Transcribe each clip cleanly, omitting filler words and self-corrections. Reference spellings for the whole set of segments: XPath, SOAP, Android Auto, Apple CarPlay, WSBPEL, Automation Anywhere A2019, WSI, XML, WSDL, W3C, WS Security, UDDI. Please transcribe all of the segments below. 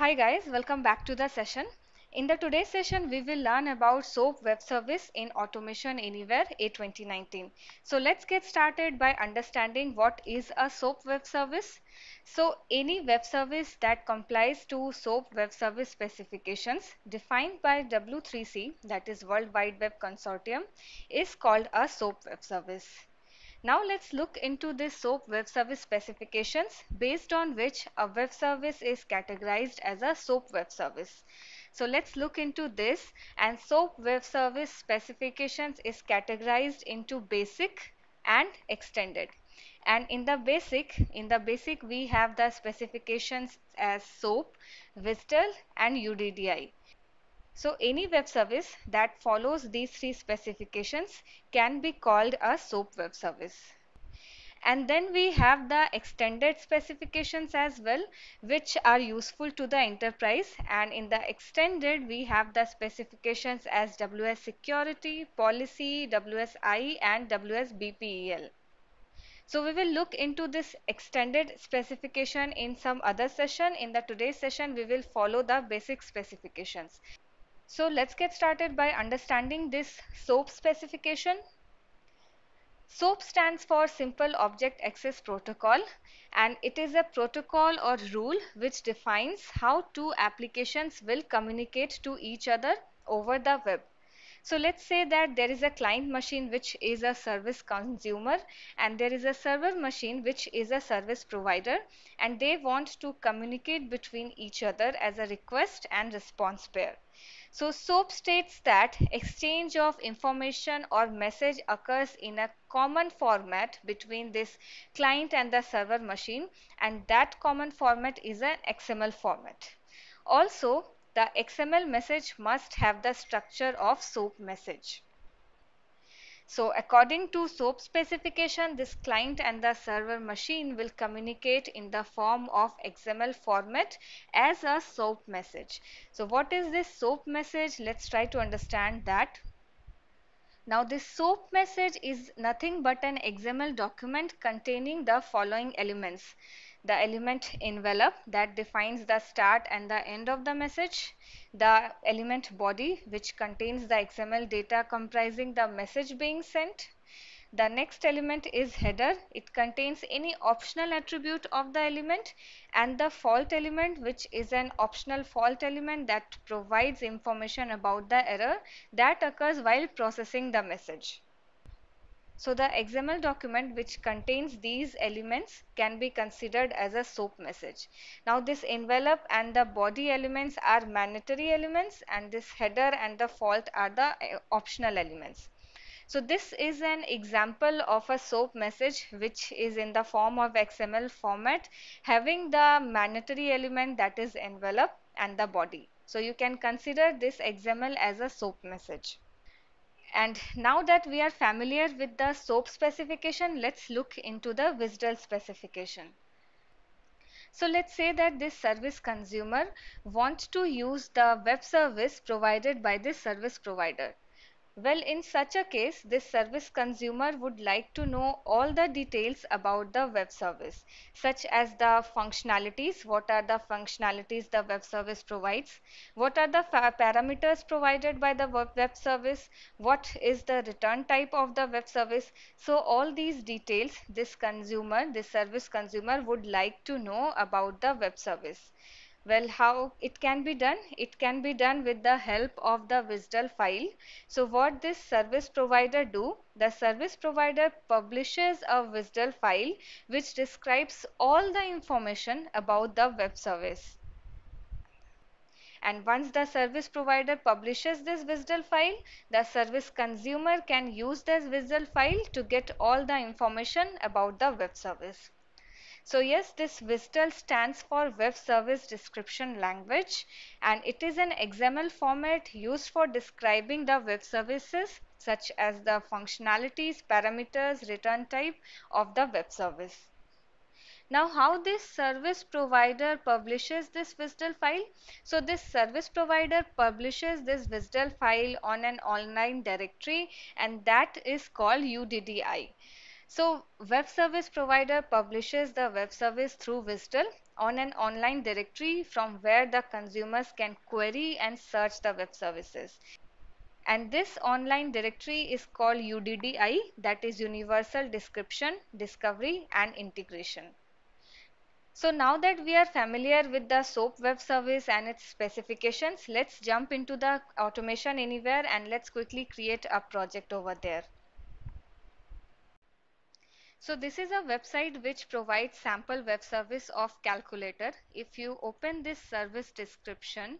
Hi guys, welcome back to the session. In the today's session, we will learn about SOAP web service in Automation Anywhere A2019. So let's get started by understanding what is a SOAP web service. So any web service that complies to SOAP web service specifications defined by W3C, that is World Wide Web Consortium, is called a SOAP web service. Now let's look into this SOAP web service specifications based on which a web service is categorized as a SOAP web service. So let's look into this, and SOAP web service specifications is categorized into basic and extended. And in the basic we have the specifications as SOAP, WSDL and UDDI. So any web service that follows these three specifications can be called a SOAP web service. And then we have the extended specifications as well, which are useful to the enterprise. And in the extended, we have the specifications as WS Security, Policy, WSI and WSBPEL. So we will look into this extended specification in some other session. In the today's session, we will follow the basic specifications. So let's get started by understanding this SOAP specification. SOAP stands for Simple Object Access Protocol, and it is a protocol or rule which defines how two applications will communicate to each other over the web. So let's say that there is a client machine which is a service consumer, and there is a server machine which is a service provider, and they want to communicate between each other as a request and response pair. So SOAP states that exchange of information or message occurs in a common format between this client and the server machine, and that common format is an XML format. Also, the XML message must have the structure of SOAP message. So according to SOAP specification, this client and the server machine will communicate in the form of XML format as a SOAP message. So what is this SOAP message? Let's try to understand that. Now this SOAP message is nothing but an XML document containing the following elements. The element envelope, that defines the start and the end of the message. The element body, which contains the XML data comprising the message being sent. The next element is header. It contains any optional attribute of the element. And the fault element, which is an optional fault element that provides information about the error that occurs while processing the message. So the XML document which contains these elements can be considered as a SOAP message. Now this envelope and the body elements are mandatory elements, and this header and the fault are the optional elements. So this is an example of a SOAP message which is in the form of XML format, having the mandatory element, that is envelope, and the body. So you can consider this XML as a SOAP message. And now that we are familiar with the SOAP specification, let's look into the WSDL specification. So let's say that this service consumer wants to use the web service provided by this service provider. Well, in such a case, this service consumer would like to know all the details about the web service, such as the functionalities. What are the functionalities the web service provides? What are the parameters provided by the web service? What is the return type of the web service? So all these details this service consumer would like to know about the web service. Well, how it can be done? It can be done with the help of the WSDL file. So what this service provider do? The service provider publishes a WSDL file which describes all the information about the web service. And once the service provider publishes this WSDL file, the service consumer can use this WSDL file to get all the information about the web service. So yes, this WSDL stands for Web Service Description Language, and it is an XML format used for describing the web services, such as the functionalities, parameters, return type of the web service. Now how this service provider publishes this WSDL file? So this service provider publishes this WSDL file on an online directory, and that is called UDDI. So web service provider publishes the web service through WSDL on an online directory from where the consumers can query and search the web services. And this online directory is called UDDI, that is Universal Description, Discovery and Integration. So now that we are familiar with the SOAP web service and its specifications, let's jump into the Automation Anywhere and let's quickly create a project over there. So this is a website which provides sample web service of calculator. If you open this service description,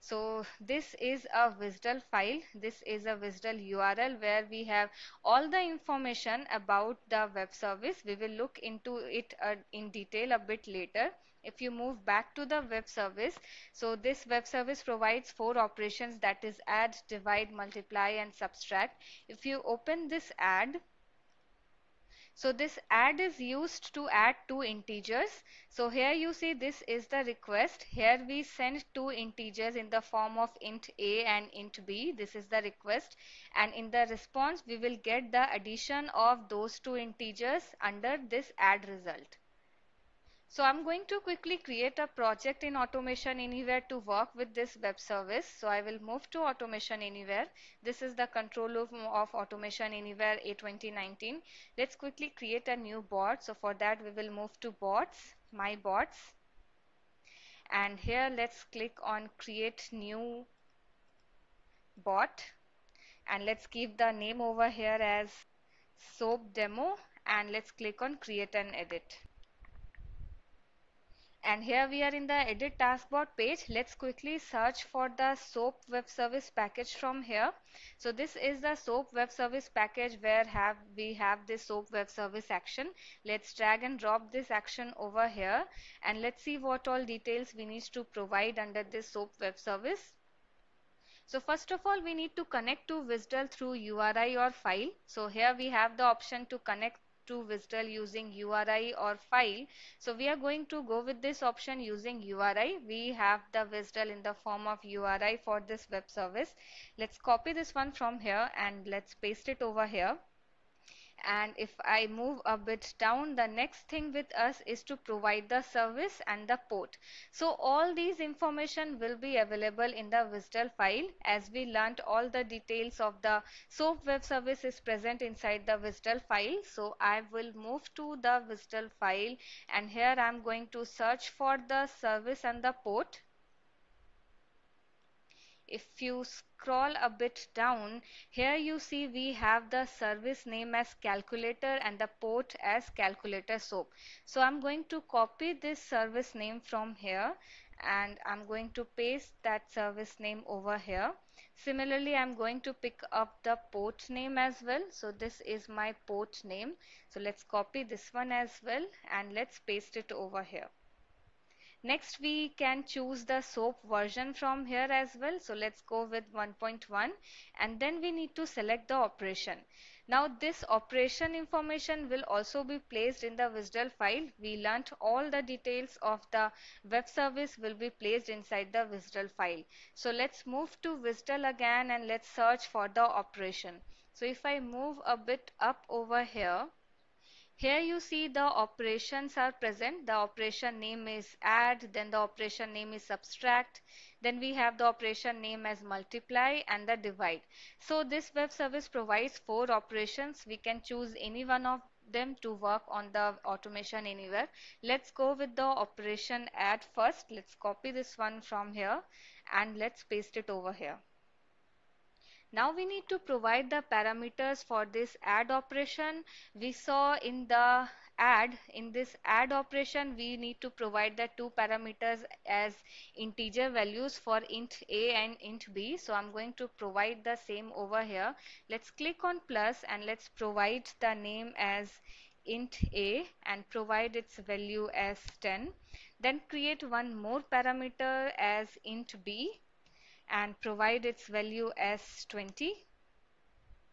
so this is a WSDL file. This is a WSDL URL where we have all the information about the web service. We will look into it in detail a bit later. If you move back to the web service, so this web service provides 4 operations, that is add, divide, multiply and subtract. If you open this add, so this add is used to add 2 integers. So here you see this is the request. Here we send 2 integers in the form of int a and int b. This is the request, and in the response we will get the addition of those 2 integers under this add result. So I'm going to quickly create a project in Automation Anywhere to work with this web service. So I will move to Automation Anywhere. This is the control room of Automation Anywhere A2019. Let's quickly create a new bot. So for that we will move to bots, my bots. And here let's click on create new bot. And let's keep the name over here as SOAP demo. And let's click on create and edit. And here we are in the edit taskbar page. Let's quickly search for the SOAP web service package from here. So this is the SOAP web service package where we have this SOAP web service action. Let's drag and drop this action over here and let's see what all details we need to provide under this SOAP web service. So first of all, we need to connect to WSDL through URI or file. So here we have the option to connect to WSDL using URI or file. So we are going to go with this option using URI. We have the WSDL in the form of URI for this web service. Let's copy this one from here and let's paste it over here. And if I move a bit down, the next thing with us is to provide the service and the port. So all these information will be available in the WSDL file. As we learnt, all the details of the SOAP web service is present inside the WSDL file. So I will move to the WSDL file and here I am going to search for the service and the port. If you scroll a bit down, here you see we have the service name as calculator and the port as calculator SOAP. So I'm going to copy this service name from here and I'm going to paste that service name over here. Similarly, I'm going to pick up the port name as well. So this is my port name. So let's copy this one as well and let's paste it over here. Next, we can choose the SOAP version from here as well. So let's go with 1.1 and then we need to select the operation. Now this operation information will also be placed in the WSDL file. We learnt all the details of the web service will be placed inside the WSDL file. So let's move to WSDL again and let's search for the operation. So if I move a bit up over here, here you see the operations are present. The operation name is add, then the operation name is subtract, then we have the operation name as multiply and the divide. So this web service provides 4 operations. We can choose any one of them to work on the Automation Anywhere. Let's go with the operation add first. Let's copy this one from here and let's paste it over here. Now we need to provide the parameters for this add operation. We saw in the add, in this add operation, we need to provide the 2 parameters as integer values for int a and int b. So I'm going to provide the same over here. Let's click on plus and let's provide the name as int a and provide its value as 10. Then create one more parameter as int b and provide its value as 20.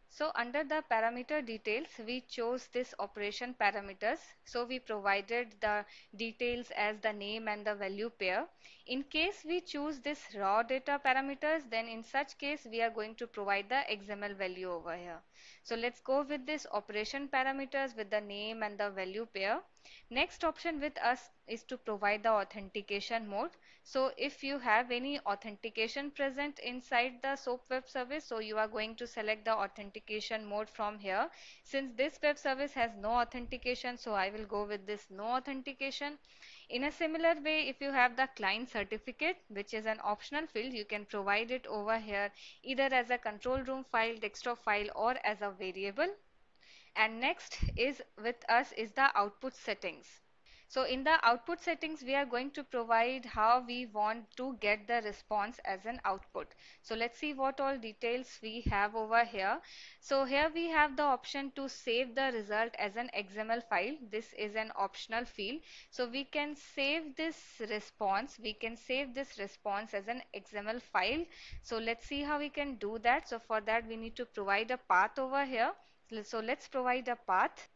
So under the parameter details, we chose this operation parameters. So we provided the details as the name and the value pair. In case we choose this raw data parameters, then in such case we are going to provide the XML value over here. So let's go with this operation parameters with the name and the value pair. Next option with us is to provide the authentication mode. So if you have any authentication present inside the SOAP web service, so you are going to select the authentication mode from here. Since this web service has no authentication, so I will go with this no authentication. In a similar way, if you have the client certificate, which is an optional field, you can provide it over here either as a control room file, desktop file, or as a variable. And next is with us is the output settings. So in the output settings, we are going to provide how we want to get the response as an output. So let's see what all details we have over here. So here we have the option to save the result as an XML file. This is an optional field. So we can save this response. We can save this response as an XML file. So let's see how we can do that. So for that, we need to provide a path over here. So let's provide a path.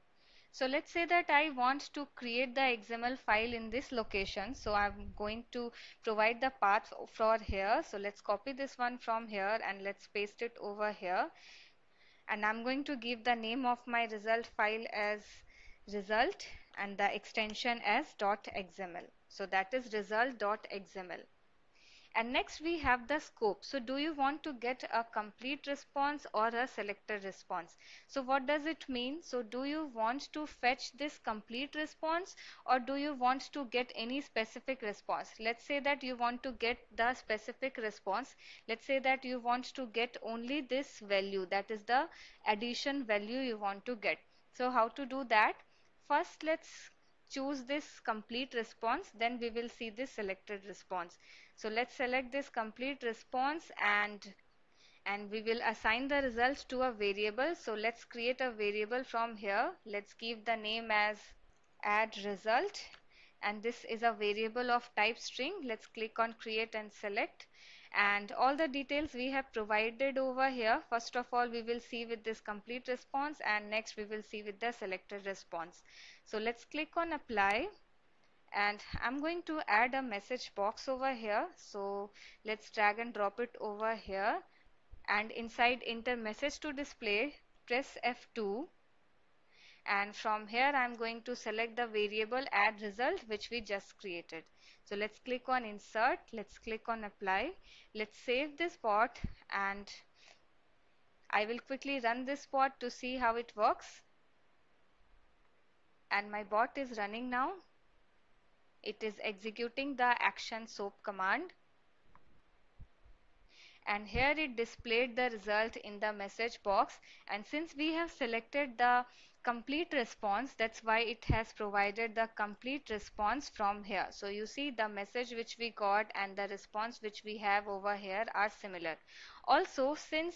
So let's say that I want to create the XML file in this location. So I'm going to provide the path for here. So let's copy this one from here and let's paste it over here. And I'm going to give the name of my result file as result and the extension as .xml. So that is result.xml. And next we have the scope. So do you want to get a complete response or a selected response? So what does it mean? So do you want to fetch this complete response or do you want to get any specific response? Let's say that you want to get the specific response. Let's say that you want to get only this value, that is the addition value you want to get. So how to do that? First, let's choose this complete response, then we will see this selected response. So let's select this complete response and we will assign the results to a variable. So let's create a variable from here. Let's give the name as add result, and this is a variable of type string. Let's click on create and select, and all the details we have provided over here. First of all, we will see with this complete response, and next we will see with the selected response. So let's click on apply, and I'm going to add a message box over here. So let's drag and drop it over here, and inside enter message to display, press F2. And from here I'm going to select the variable add result which we just created. So let's click on insert, let's click on apply, let's save this bot, and I will quickly run this bot to see how it works. And my bot is running now. It is executing the action SOAP command. And here it displayed the result in the message box, and since we have selected the complete response, that's why it has provided the complete response from here. So you see the message which we got and the response which we have over here are similar. Also, since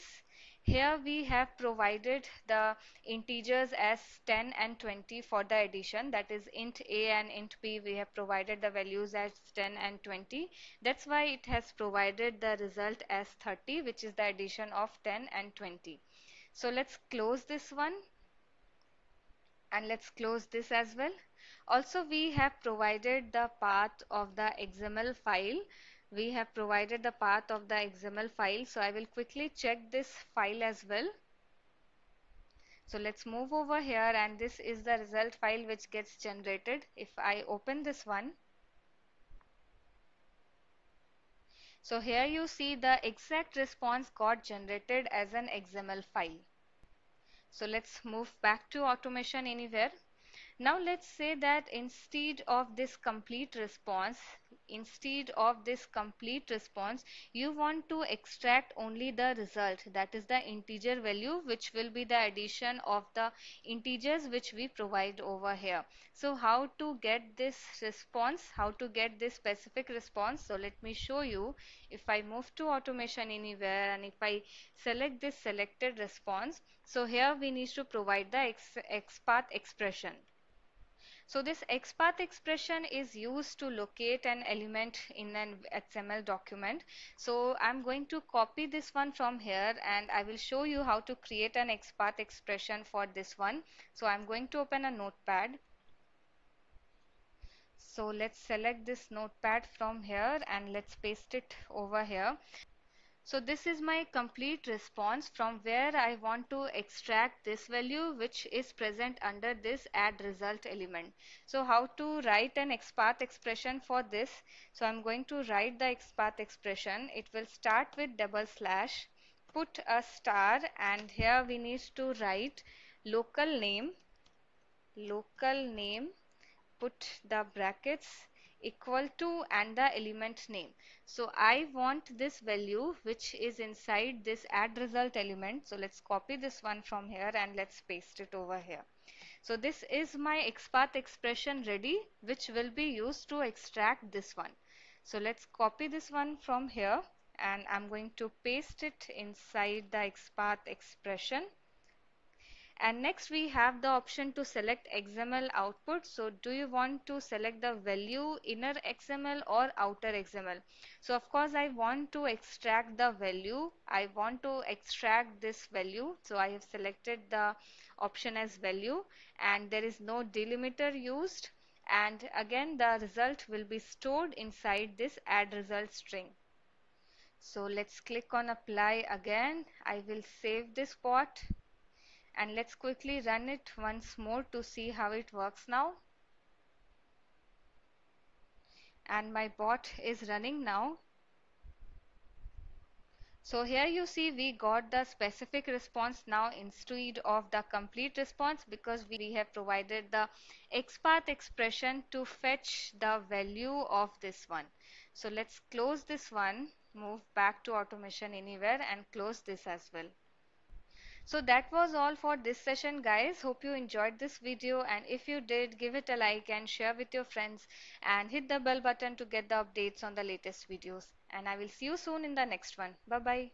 here we have provided the integers as 10 and 20 for the addition, that is int a and int b, we have provided the values as 10 and 20. That's why it has provided the result as 30, which is the addition of 10 and 20. So let's close this one. And let's close this as well. Also, we have provided the path of the XML file. We have provided the path of the XML file. So I will quickly check this file as well. So let's move over here, and this is the result file which gets generated. If I open this one, so here you see the exact response got generated as an XML file. So let's move back to Automation Anywhere. Now let's say that instead of this complete response, you want to extract only the result, that is the integer value, which will be the addition of the integers which we provide over here. So how to get this response, how to get this specific response? So let me show you. If I move to Automation Anywhere and if I select this selected response, so here we need to provide the XPath expression. So this XPath expression is used to locate an element in an XML document. So I'm going to copy this one from here, and I will show you how to create an XPath expression for this one. So I'm going to open a notepad. So let's select this notepad from here and let's paste it over here. So this is my complete response from where I want to extract this value which is present under this add result element. So how to write an XPath expression for this? So I'm going to write the XPath expression. It will start with double slash, put a star, and here we need to write local name, put the brackets, equal to, and the element name. So I want this value which is inside this add result element. So let's copy this one from here and let's paste it over here. So this is my XPath expression ready, which will be used to extract this one. So let's copy this one from here and I'm going to paste it inside the XPath expression. And next we have the option to select XML output. So do you want to select the value inner XML or outer XML? So of course I want to extract the value. I want to extract this value. So I have selected the option as value and there is no delimiter used. And again the result will be stored inside this add result string. So let's click on apply again. I will save this part. And let's quickly run it once more to see how it works now. And my bot is running now. So here you see we got the specific response now instead of the complete response because we have provided the XPath expression to fetch the value of this one. So let's close this one, move back to Automation Anywhere and close this as well. So that was all for this session, guys. Hope you enjoyed this video, and if you did, give it a like and share with your friends and hit the bell button to get the updates on the latest videos. And I will see you soon in the next one. Bye bye.